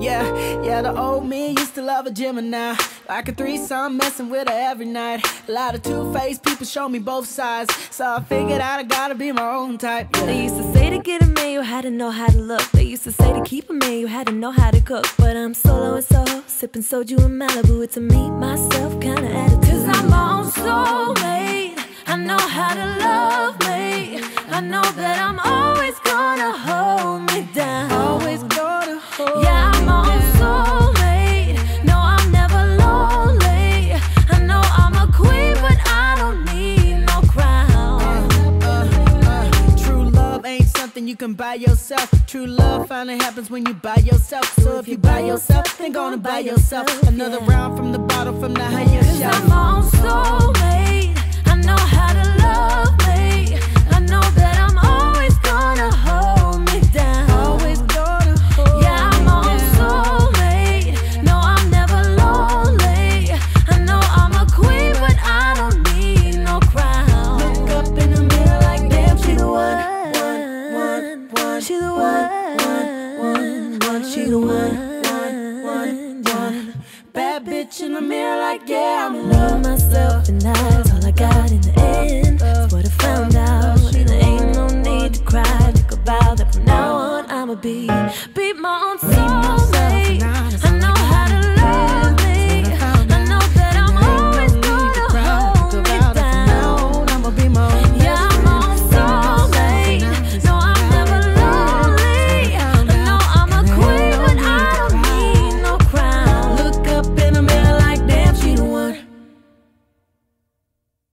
Yeah, the old me used to love a Gemini. Like a threesome, messing with her every night. A lot of two-faced people show me both sides, so I figured out I gotta be my own type. Yeah. They used to say to get a man, you had to know how to look. They used to say to keep a man, you had to know how to cook. But I'm solo and soho, sipping soju in Malibu. It's a me, myself kind of attitude. 'Cause I'm my own soulmate. I know how to love me. I know that I'm always gonna hold me down. Always gonna hold. Yeah, I'm my own soulmate. No, I'm never lonely. I know I'm a queen, but I don't need no crown. True love ain't something you can buy yourself. True love finally happens when you buy yourself. So if you buy yourself, then gonna buy yourself another round from the bottle, from the higher shelf. 'Cause I'm my own soulmate.